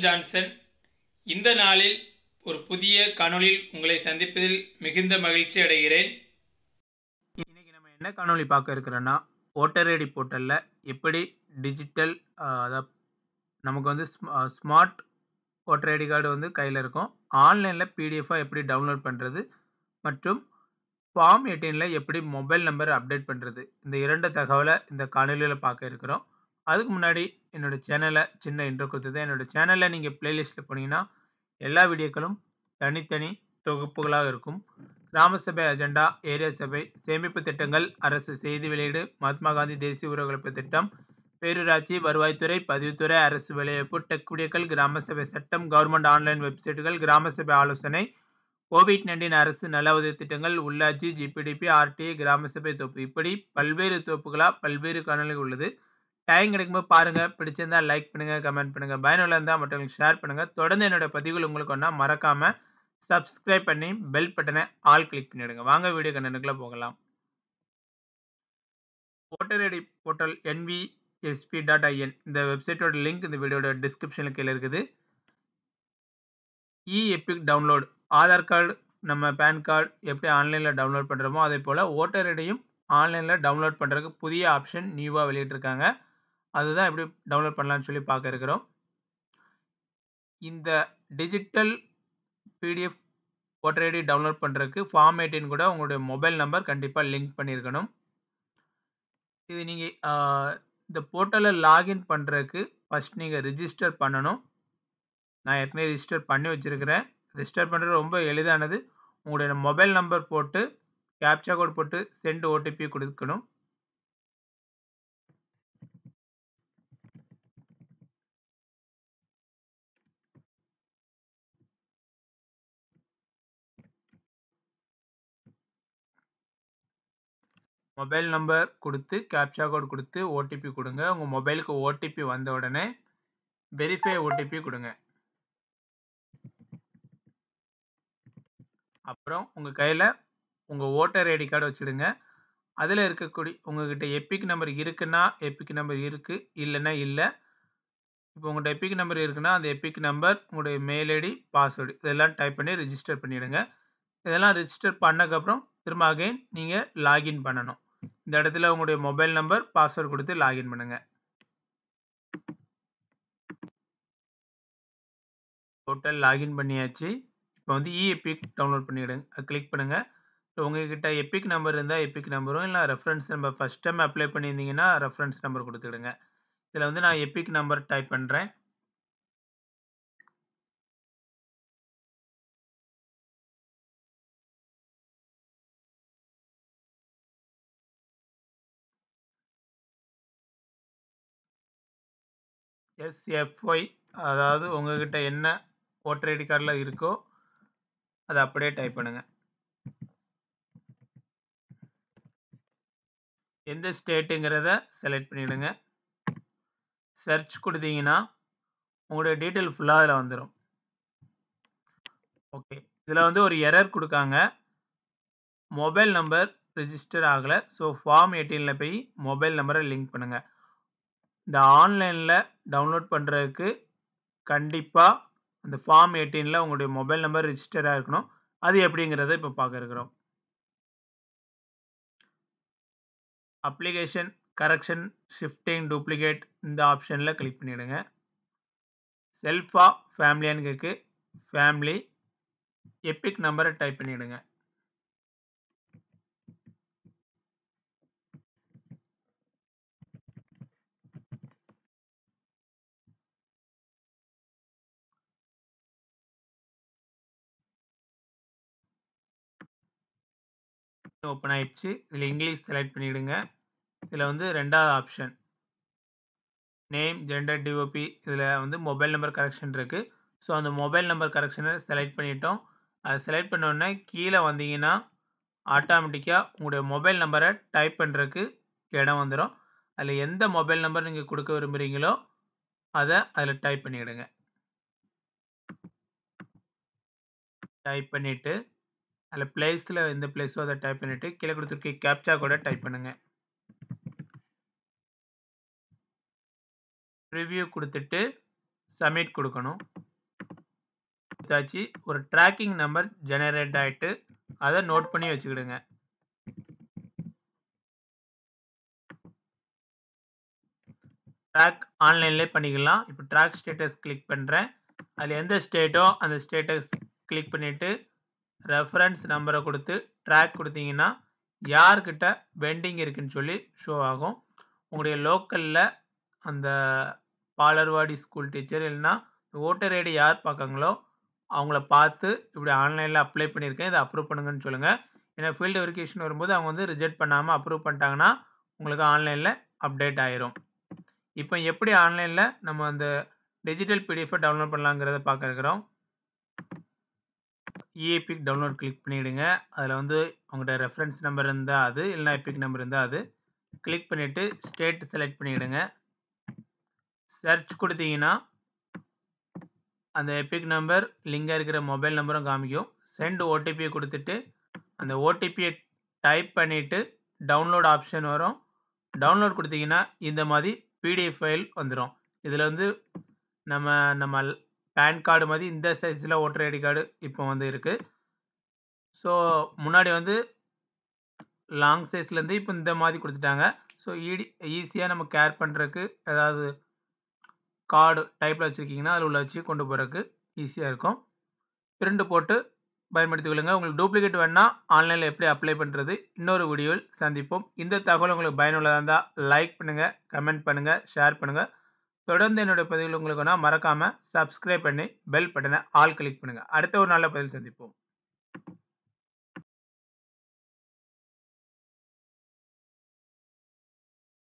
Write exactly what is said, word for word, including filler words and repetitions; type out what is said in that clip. Cmcell Johnson. இந்த நாளில் ஒரு புதிய காணொளியில் உங்களை சந்திப்பதில் மிகுந்த மகிழ்ச்சி அடைகிறேன். இன்னைக்கு நம்ம என்ன காணொளி பார்க்க இருக்கிறோம்னா, ஓட்டர் ஐடி போர்ட்டல்ல எப்படி டிஜிட்டல், அதாவது நமக்கு வந்து ஸ்மார்ட் ஓட்டர் ஐடி கார்டு வந்து கையில் இருக்கும், ஆன்லைனில் பிடிஎஃபாக எப்படி டவுன்லோட் பண்ணுறது மற்றும் ஃபார்ம் எயிட்டீன்ல எப்படி மொபைல் நம்பர் அப்டேட் பண்ணுறது, இந்த இரண்டு தகவலை இந்த காணொலியில் பார்க்க இருக்கிறோம். அதுக்கு முன்னாடி என்னோடய சேனலை சின்ன இன்ட்ரோ கொடுத்தது. என்னோடய சேனலில் நீங்கள் பிளேலிஸ்ட்டில் போனீங்கன்னா எல்லா வீடியோக்களும் தனித்தனி தொகுப்புகளாக இருக்கும். கிராம சபை அஜெண்டா, ஏரியா சபை, சேமிப்பு திட்டங்கள், அரசு செய்தி வெளியீடு, மகாத்மா காந்தி தேசிய ஊரகமைப்பு திட்டம், பேரூராட்சி, வருவாய்த்துறை, பதிவுத்துறை, அரசு வேலைவாய்ப்பு, டெக் வீடியோக்கள், கிராம சபை சட்டம், கவர்மெண்ட் ஆன்லைன் வெப்சைட்டுகள், கிராம சபை ஆலோசனை, கோவிட் நைன்டீன் அரசு நல உதவி திட்டங்கள், உள்ளாட்சி, ஜிபிடிபி, ஆர்டிஐ, கிராம சபை தொப்பு, இப்படி பல்வேறு தொப்புகளாக பல்வேறு காணொலிகள் உள்ளது. டைம் கிடைக்கும்போது பாருங்கள். பிடிச்சிருந்தால் லைக் பண்ணுங்கள், கமெண்ட் பண்ணுங்கள், பயனுள்ள இருந்தால் மற்றவங்களுக்கு ஷேர் பண்ணுங்கள். தொடர்ந்து என்னோடய பதிவுகள் உங்களுக்கு ஒன்றா மறக்காமல் சப்ஸ்கிரைப் பண்ணி பெல் பட்டனை ஆல் கிளிக் பண்ணிவிடுங்க. வாங்க வீடியோ கண்டென்ட்டுக்குள்ளே போகலாம். Voter ID portal N V S P dot I N இந்த வெப்சைட்டோட லிங்க் இந்த வீடியோட டிஸ்கிரிப்ஷனில் கீழே இருக்குது. இ-EPIC டவுன்லோடு, ஆதார் கார்டு, நம்ம பேன் கார்டு எப்படி ஆன்லைனில் டவுன்லோட் பண்ணுறோமோ அதே போல் ஓட்டர் ஐடியும் ஆன்லைனில் டவுன்லோட் பண்ணுறதுக்கு புதிய ஆப்ஷன் நியூவாக வெளியிட்டிருக்காங்க. அதுதான் எப்படி டவுன்லோட் பண்ணலான்னு சொல்லி பார்க்க இருக்கிறோம். இந்த digital PDF voter ID download பண்ணுறதுக்கு ஃபார்ம் எயிட்டீன் கூட உங்களுடைய மொபைல் நம்பர் கண்டிப்பாக லிங்க் பண்ணியிருக்கணும். இது நீங்கள் இந்த போர்ட்டலில் லாகின் பண்ணுறதுக்கு ஃபஸ்ட் நீங்கள் ரிஜிஸ்டர் பண்ணணும். நான் ஏற்கனவே ரிஜிஸ்டர் பண்ணி வச்சுருக்கிறேன். ரிஜிஸ்டர் பண்ணுறது ரொம்ப எளிதானது. உங்களுடைய மொபைல் நம்பர் போட்டு கேப்சா கோட் போட்டு சென்ட் ஓடிபி கொடுக்கணும். மொபைல் நம்பர் கொடுத்து கேப்சா கோட் கொடுத்து ஓடிபி கொடுங்க. உங்கள் மொபைலுக்கு ஓடிபி வந்த உடனே வெரிஃபை ஓடிபி கொடுங்க. அப்புறம் உங்கள் கையில் உங்கள் ஓட்டர் ஐடி கார்டு வச்சுடுங்க. அதில் இருக்கக்கூடிய உங்கள்கிட்ட எபிக் நம்பர் இருக்குன்னா எபிக் நம்பர் இருக்குது, இல்லைன்னா இல்லை. இப்போ உங்கள்கிட்ட எபிக் நம்பர் இருக்குன்னா அந்த எபிக் நம்பர், உங்களுடைய மெயில் ஐடி, பாஸ்வேர்டு இதெல்லாம் டைப் பண்ணி ரிஜிஸ்டர் பண்ணிவிடுங்க. இதெல்லாம் ரிஜிஸ்டர் பண்ணக்கப்புறம் திரும்ப அகைன் நீங்கள் லாகின் பண்ணணும். இந்த இடத்துல உங்களுடைய மொபைல் நம்பர், பாஸ்வேர்டு கொடுத்து லாகின் பண்ணுங்கள். போர்ட்டல் லாகின் பண்ணியாச்சு. இப்போ வந்து இ-EPIC டவுன்லோட் பண்ணிவிடுங்க, கிளிக் பண்ணுங்கள். ஸோ உங்கள்கிட்ட எபிக் நம்பர் இருந்தால் எபிக் நம்பரும், இல்லை reference number first time apply பண்ணியிருந்தீங்கன்னா ரெஃபரன்ஸ் நம்பர் கொடுத்துடுங்க. இதில் வந்து நான் எபிக் நம்பர் டைப் பண்ணுறேன். எஸ் எஃப் ஒய், அதாவது உங்கள்கிட்ட என்ன ஓட்டர் ஐடி கார்டில் இருக்கோ அதை அப்படியே டைப் பண்ணுங்கள். எந்த ஸ்டேட்டுங்கிறத செலக்ட் பண்ணிவிடுங்க. சர்ச் கொடுத்தீங்கன்னா உங்களுடைய டீட்டெயில் ஃபுல்லாக அதில் வந்துடும். ஓகே, இதில் வந்து ஒரு எரர் கொடுக்காங்க, மொபைல் நம்பர் ரிஜிஸ்டர் ஆகலை. ஸோ ஃபார்ம் எயிட்டீன்ல போய் மொபைல் நம்பரை லிங்க் பண்ணுங்கள். இந்த ஆன்லைனில் டவுன்லோட் பண்ணுறதுக்கு கண்டிப்பாக அந்த ஃபார்ம் எயிட்டீன்ல உங்களுடைய மொபைல் நம்பர் ரிஜிஸ்டராக இருக்கணும். அது எப்படிங்கிறத இப்போ பார்க்க இருக்கிறோம். அப்ளிகேஷன், கரெக்ஷன், ஷிஃப்டிங், டூப்ளிகேட் இந்த ஆப்ஷனில் கிளிக் பண்ணிவிடுங்க. செல்ஃபா ஃபேமிலியான்னு கேட்கு, ஃபேமிலி, எபிக் நம்பரை டைப் பண்ணிவிடுங்க. ஓப்பன் ஆயிடுச்சு. இதில் இங்கிலீஷ் செலக்ட் பண்ணிவிடுங்க. இதில் வந்து ரெண்டாவது ஆப்ஷன் நேம், ஜெண்டர், டிஓபி, இதில் வந்து மொபைல் நம்பர் கரெக்ஷன் இருக்குது. ஸோ அந்த மொபைல் நம்பர் கரெக்ஷனை செலக்ட் பண்ணிட்டோம். அதை செலக்ட் பண்ணோடனே கீழே வந்தீங்கன்னா ஆட்டோமேட்டிக்காக உங்களுடைய மொபைல் நம்பரை டைப் பண்ணுறதுக்கு இடம் வந்துடும். அதில் எந்த மொபைல் நம்பர் நீங்கள் கொடுக்க விரும்புகிறீங்களோ அதை அதில் டைப் பண்ணிவிடுங்க. டைப் பண்ணிவிட்டு அதில் பிளேஸில் எந்த பிளேஸோ அதை டைப் பண்ணிவிட்டு கீழே கொடுத்துருக்க கேப்சா கூட டைப் பண்ணுங்கள். ரிவ்யூ கொடுத்துட்டு submit கொடுக்கணும். ஒரு tracking number generate ஆயிட்டு அதை note பண்ணி வச்சுக்கிடுங்க. Track ஆன்லைன்ல பண்ணிக்கலாம். இப்போ track status click பண்றேன். அதுல எந்த ஸ்டேட்டோ அந்த status click பண்ணிட்டு reference number கொடுத்து track கொடுத்தீங்கன்னா யார்கிட்ட பெண்டிங் இருக்குன்னு சொல்லி ஷோ ஆகும். உங்களுடைய லோக்கல்ல அந்த பாலர்வாடி ஸ்கூல் டீச்சர் இல்லைன்னா ஓட்டர் ஐடி யார் பார்க்காங்களோ அவங்கள பார்த்து இப்படி ஆன்லைனில் அப்ளை பண்ணியிருக்கேன் இதை அப்ரூவ் பண்ணுங்கன்னு சொல்லுங்கள். ஏன்னா ஃபீல்டு வெரிஃபிகேஷன் வரும்போது அவங்க வந்து ரிஜெக்ட் பண்ணாமல் அப்ரூவ் பண்ணிட்டாங்கன்னா உங்களுக்கு ஆன்லைனில் அப்டேட் ஆயிரும். இப்போ எப்படி ஆன்லைனில் நம்ம அந்த டிஜிட்டல் பிடிஎஃபை டவுன்லோட் பண்ணலாங்கிறத பார்க்க இருக்கிறோம். e-EPIC டவுன்லோட் கிளிக் பண்ணிவிடுங்க. அதில் வந்து உங்கள்கிட்ட ரெஃபரன்ஸ் நம்பர் இருந்தால் அது இல்லைனா எபிக் நம்பர் இருந்தால் அது கிளிக் பண்ணிவிட்டு ஸ்டேட் செலக்ட் பண்ணிவிடுங்க. சர்ச் கொடுத்தீங்கன்னா அந்த எபிக் நம்பர் லிங்காக இருக்கிற மொபைல் நம்பரும் காமிக்கும். சென்ட் ஓடிபியை கொடுத்துட்டு அந்த ஓடிபியை டைப் பண்ணிவிட்டு டவுன்லோட் ஆப்ஷன் வரும். டவுன்லோட் கொடுத்தீங்கன்னா இந்த மாதிரி பிடிஎஃப் ஃபைல் வந்துடும். இதில் வந்து நம்ம நம்ம பேன் கார்டு மாதிரி இந்த சைஸில் ஓட்டர் ஐடி கார்டு இப்போ வந்து இருக்குது. ஸோ முன்னாடி வந்து லாங் சைஸ்லேருந்து இப்போ இந்த மாதிரி கொடுத்துட்டாங்க. ஸோ ஈடி ஈஸியாக நம்ம கேர் பண்ணுறதுக்கு ஏதாவது கார்டு டைப்பில் வச்சுருக்கீங்கன்னா அதில் உள்ள வச்சு கொண்டு போகிறதுக்கு ஈஸியாக இருக்கும். பிரிண்ட் போட்டு பயன்படுத்திக் கொள்ளுங்கள். உங்களுக்கு டூப்ளிகேட் வேணால் ஆன்லைனில் எப்படி அப்ளை பண்ணுறது இன்னொரு வீடியோவில் சந்திப்போம். இந்த தகவல் உங்களுக்கு பயனுள்ளதாக இருந்தால் லைக் பண்ணுங்கள், கமெண்ட் பண்ணுங்கள், ஷேர் பண்ணுங்கள். தொடர்ந்து என்னுடைய பதிவில் உங்களுக்கு நான் மறக்காமல் சப்ஸ்கிரைப் பண்ணி பெல் பட்டனை ஆல் கிளிக் பண்ணுங்கள். அடுத்த ஒரு நல்ல பதில் சந்திப்போம்.